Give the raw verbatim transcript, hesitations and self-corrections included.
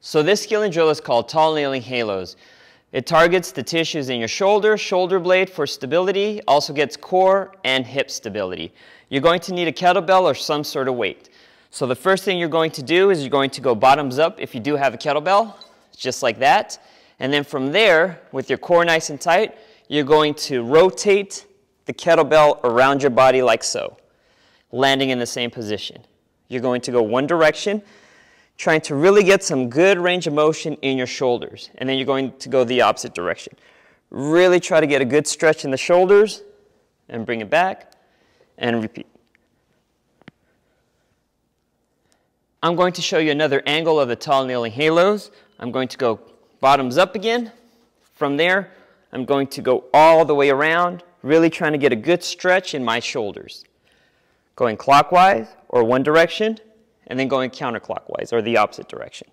So this scaling drill is called tall nailing halos. It targets the tissues in your shoulder, shoulder blade for stability, also gets core and hip stability. You're going to need a kettlebell or some sort of weight. So the first thing you're going to do is you're going to go bottoms up if you do have a kettlebell, just like that. And then from there, with your core nice and tight, you're going to rotate the kettlebell around your body like so, landing in the same position. You're going to go one direction, trying to really get some good range of motion in your shoulders. And then you're going to go the opposite direction. Really try to get a good stretch in the shoulders and bring it back and repeat. I'm going to show you another angle of the tall kneeling halos. I'm going to go bottoms up again. From there, I'm going to go all the way around, really trying to get a good stretch in my shoulders. Going clockwise or one direction, and then going counterclockwise, or the opposite direction.